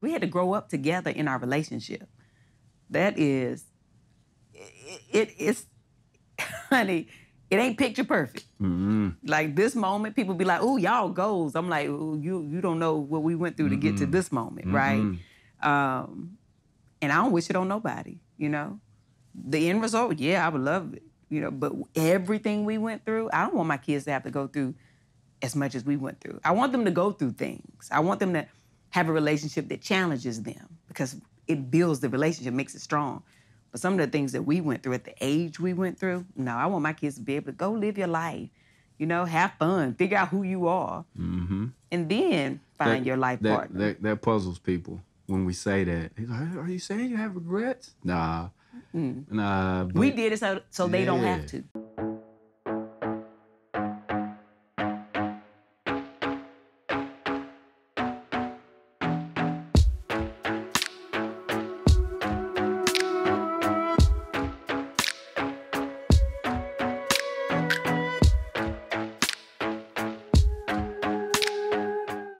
We had to grow up together in our relationship. That is, it's, honey, it ain't picture perfect. Mm-hmm. Like this moment, people be like, "Ooh, y'all goals." I'm like, "Ooh, you don't know what we went through mm-hmm. to get to this moment, mm-hmm. right?" And I don't wish it on nobody, you know. The end result, yeah, I would love it, you know. But everything we went through, I don't want my kids to have to go through as much as we went through. I want them to go through things. I want them to have a relationship that challenges them because it builds the relationship, makes it strong. But some of the things that we went through at the age we went through, no, I want my kids to be able to go live your life, you know, have fun, figure out who you are, mm-hmm. and then find your life partner. That puzzles people when we say that. Are you saying you have regrets? Nah. Mm. Nah. We did it so they don't have to.